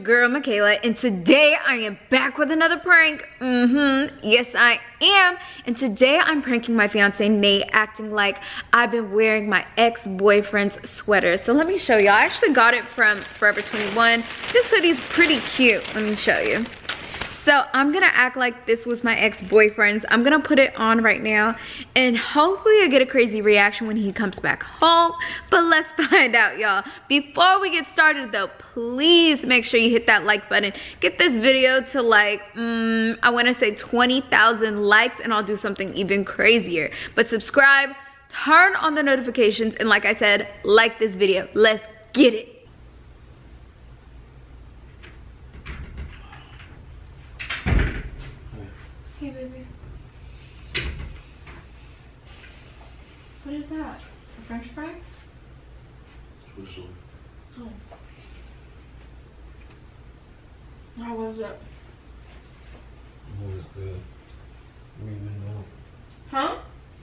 your girl Michaela, and today I am back with another prank. Yes I am. And today I'm pranking my fiance Nate, acting like I've been wearing my ex-boyfriend's sweater. So let me show y'all. I actually got it from Forever 21. This hoodie's pretty cute. Let me show you. So I'm gonna act like this was my ex-boyfriend's. I'm gonna put it on right now and hopefully I get a crazy reaction when he comes back home, but let's find out, y'all. Before we get started though, please make sure you hit that like button. Get this video to like, I wanna say 20,000 likes and I'll do something even crazier. But subscribe, turn on the notifications, and like I said, like this video. Let's get it. Hey, baby. What is that? A french fry? Swizzle. Oh. How was it? It was good. We even know. Huh?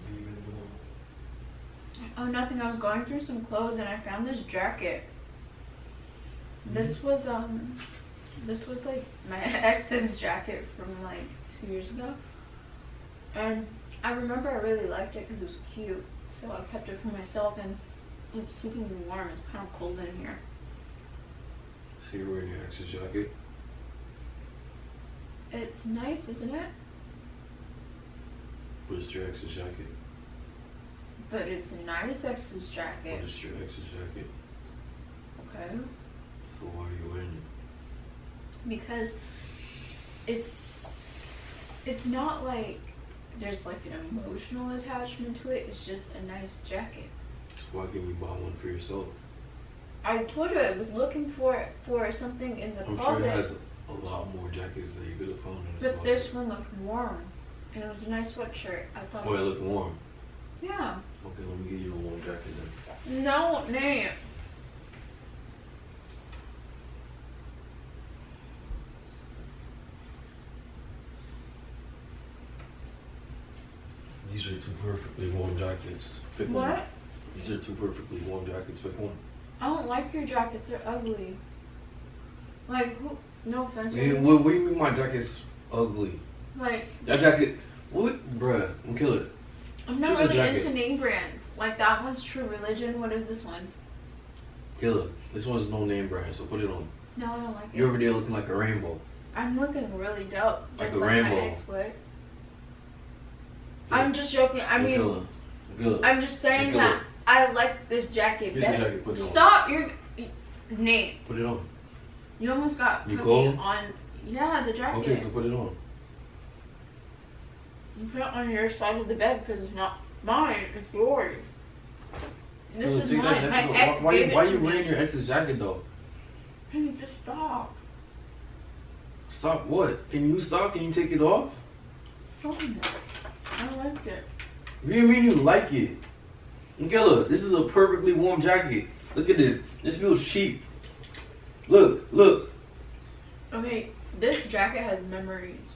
We even know. Oh, nothing. I was going through some clothes and I found this jacket. This was like my ex's jacket from like 2 years ago, and I remember I really liked it because it was cute, so I kept it for myself, and it's keeping me warm. It's kind of cold in here. So you're wearing your ex's jacket? It's nice, isn't it? What is your ex's jacket? But it's a nice ex's jacket. What is your ex's jacket? Okay. So why are you wearing it? Because it's not like there's like an emotional attachment to it. It's just a nice jacket. So why can't you buy one for yourself? I told you I was looking for something in the closet. I'm sure it has a lot more jackets that you could have found in the closet. But this one looked warm, and it was a nice sweatshirt. I thought. Oh, it looked warm. Yeah. Okay, let me get you a warm jacket then. No, Nate. These are two perfectly warm jackets. Pick one. What? These are two perfectly warm jackets. Pick one. I don't like your jackets. They're ugly. Like, who? No offense. Hey, what do you mean my jacket's ugly? Like that jacket. What, bruh? I'm killing it. I'm not really into name brands. Like that one's True Religion. What is this one? Killer. This one's no name brand. So put it on. No, I don't like it. You're over there looking like a rainbow. I'm looking really dope. Like a rainbow. I'm just joking. I mean, I'm just saying that I like this jacket better. Stop! You're Nate. Put it on. You almost got put on. Yeah, the jacket. Okay, so put it on. You put it on your side of the bed because it's not mine. It's yours. This is mine. My ex gave it to me. Why are you wearing your ex's jacket though? Can you just stop? Stop what? Can you stop? Can you take it off? Stop it. I like it. What do you mean you like it? Michaela, this is a perfectly warm jacket. Look at this. This feels cheap. Look, look. Okay, this jacket has memories.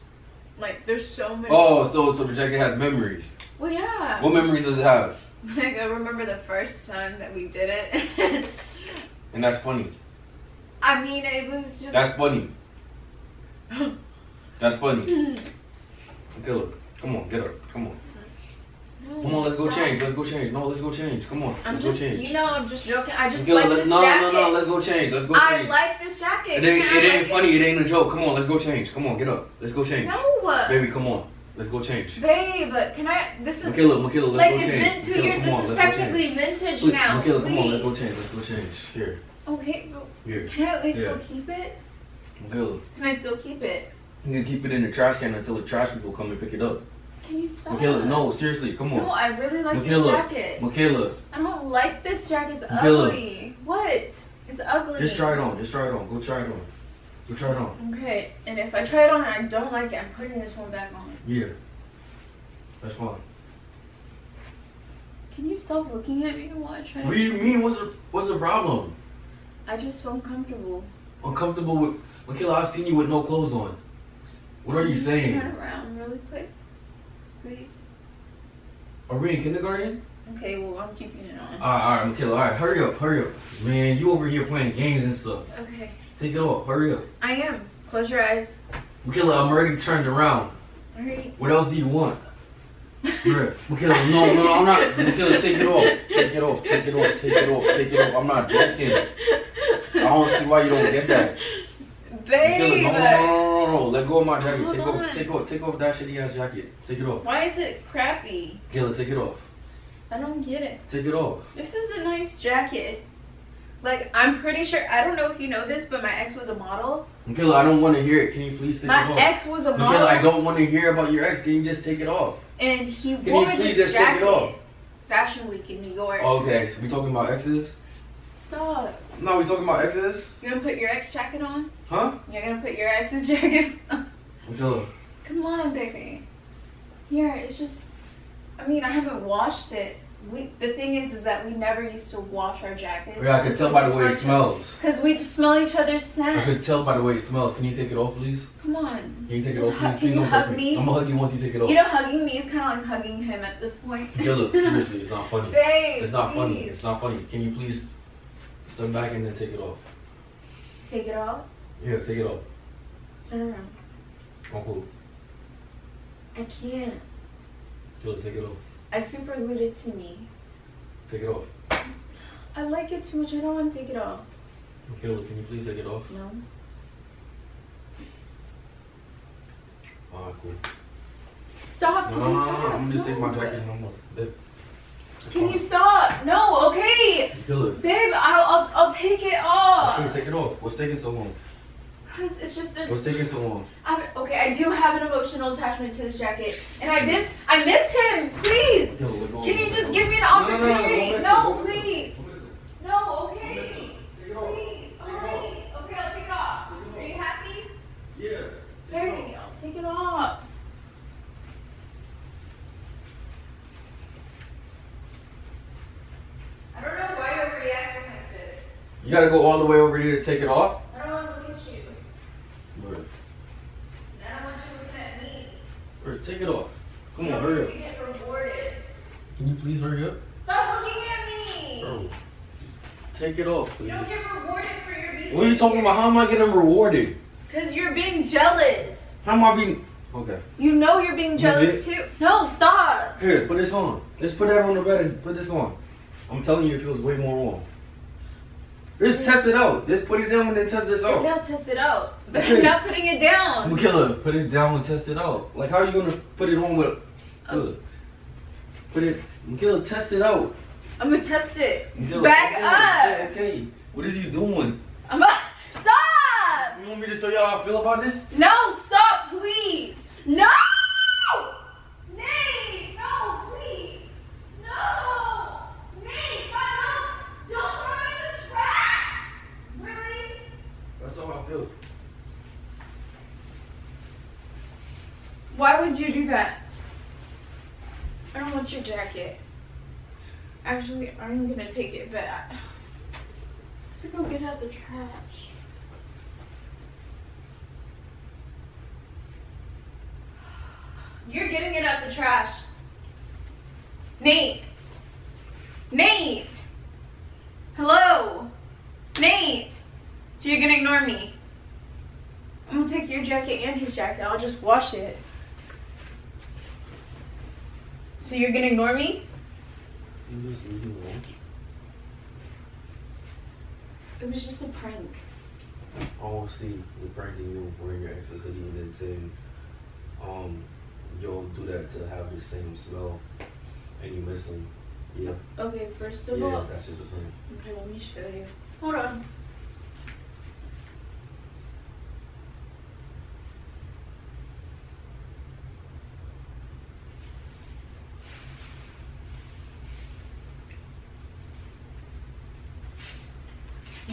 Like, there's so many. Oh, so the jacket has memories. Well, yeah. What memories does it have? Like, I remember the first time that we did it. And that's funny. I mean, it was just. That's funny. That's funny. Michaela. Come on, get up. Come on. No, come on, let's go change. Let's go change. No, let's go change. Come on, let's go change. You know, I'm just joking. I just like this jacket. No, let's go change. Let's go change. I like this jacket. It ain't funny. It ain't a joke. Come on, let's go change. Come on, get up. Let's go change. No. Baby, come on. Let's go change. Babe, can I? This is. Michaela, let's go change. Like, it's been 2 years. This is technically vintage now. Michaela, come on, let's go change. Let's go change. Here. Okay. Here. Can I at least still keep it? Michaela. Can I still keep it? You can keep it in the trash can until the trash people come and pick it up. Can you stop? Michaela, no, seriously, come on. No, I really like this jacket. Michaela. I don't like this jacket. It's ugly. What? It's ugly. Just try it on. Just try it on. Go try it on. Go try it on. Okay, and if I try it on and I don't like it, I'm putting this one back on. Yeah. That's fine. Can you stop looking at me while I try it on? What do you mean? What's the problem? I just feel uncomfortable. Uncomfortable with... Michaela, I've seen you with no clothes on. What are you saying? Turn around really quick, please. Are we in kindergarten? Okay, well, I'm keeping it on. All right, Michaela, all right, hurry up, hurry up. Man, you over here playing games and stuff. Okay. Take it off. Hurry up. I am. Close your eyes. Michaela, I'm already turned around. All right. What else do you want? Michaela, no, I'm not. Michaela, take it off. Take it off. Take it off. Take it off. Take it off. I'm not joking. I don't see why you don't get that. Babe. No. Let go of my jacket. Hold on. Take off that shitty ass jacket. Take it off. Why is it crappy? Michaela, take it off. I don't get it. Take it off. This is a nice jacket. Like, I'm pretty sure, I don't know if you know this, but my ex was a model. Michaela, I don't want to hear it. Can you please take it off? My ex was a model. Michaela, I don't want to hear about your ex. Can you just take it off? And he wore this jacket. Fashion Week in New York. Okay, so we talking about exes? Stop. No, we talking about exes? You're going to put your ex jacket on? Huh? You're going to put your ex's jacket on? Michaela. Come on, baby. Yeah, it's just, I mean, I haven't washed it. The thing is that we never used to wash our jackets. Yeah, I could tell by the way it smells. Because we just smell each other's scent. I could tell by the way it smells. Can you take it off, please? Come on. Can you take it off, please? Can you hug me? I'm going to hug you once you take it off. You know, hugging me is kind of like hugging him at this point. Yeah, look, seriously, it's not funny. Babe, it's not funny. It's not funny. Can you please sit back and then take it off? Take it off? Yeah, take it off. Turn around. Oh, cool. I can't. Look, take it off. I super glued it to me. Take it off. I like it too much. I don't want to take it off. Okay, look, can you please take it off? No. Alright, cool. Stop. No, stop. I'm just taking my jacket. No more. Babe. Can you stop? No, okay. Look. Babe, I'll take it off. Okay, take it off. What's taking so long? It's just this. What's taking so long? Okay, I do have an emotional attachment to this jacket, and I miss him. Please, can you just give me an opportunity? No, please. No, okay. Please, all right. Okay, I'll take it off. Are you happy? Yeah. Baby, I'll take it off. I don't know why you're reacting like this. You gotta go all the way over here to take it off. Take it off. Come on, hurry up. Can you please hurry up? Stop looking at me! Bro, take it off, please. You don't get rewarded for your behavior. What are you talking about? How am I getting rewarded? Because you're being jealous. How am I being... Okay. You know you're being jealous too. No, stop. Here, put this on. Let's put that on the bed and put this on. I'm telling you, it feels way more warm. Let's test it out. Let's put it down and then test this out. Michaela, test it out. But okay. I'm not putting it down. Michaela, put it down and test it out. Like, how are you going to put it on with... Put it... Michaela, test it out. I'm going to test it. Michaela, Back up. Okay. What is you doing? Stop! You want me to tell y'all how I feel about this? No, stop, please. No! Nate, no, please. No! Nate, don't throw me in the trash! Really? That's how I feel. Why would you do that? I don't want your jacket. Actually, I'm gonna take it back. To go get out the trash. You're getting it out the trash. Nate. Nate. Hello. Nate. So you're gonna ignore me? I'm gonna take your jacket and his jacket. I'll just wash it. So you're gonna ignore me? It was just a prank. Oh, see, we're pranking you, wearing your accessory and then saying, you'll do that to have the same smell, and you miss them. Yeah. Okay, first of all. Yeah, that's just a prank. Okay, let me show you. Hold on.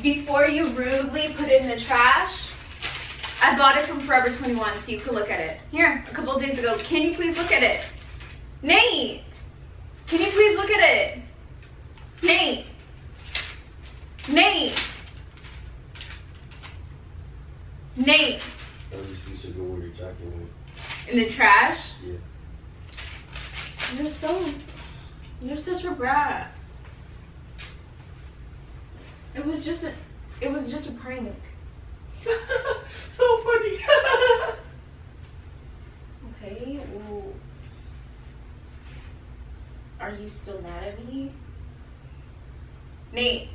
Before you rudely put it in the trash, I bought it from Forever 21 so you could look at it. Here, a couple of days ago. Can you please look at it? Nate! Can you please look at it? Nate! Nate! Nate! In the trash? Yeah. You're such a brat. It was just a prank. So funny. Okay, well, are you still mad at me? Nate.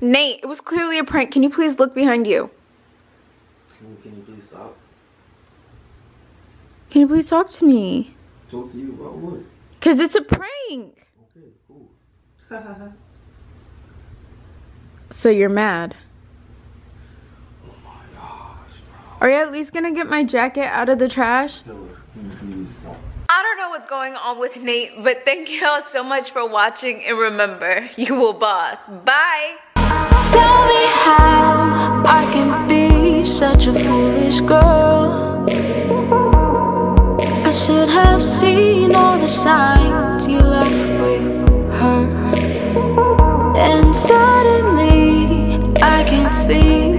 Nate, it was clearly a prank. Can you please look behind you? Can you please stop? Can you please talk to me? Talk to you about what? Because it's a prank. Okay, cool. So you're mad. Oh my gosh, bro. Are you at least going to get my jacket out of the trash? No, can you please stop? I don't know what's going on with Nate, but thank you all so much for watching, and remember, you will boss. Bye! Tell me how I can be such a foolish girl. I should have seen all the signs you left with her. And suddenly, I can't speak.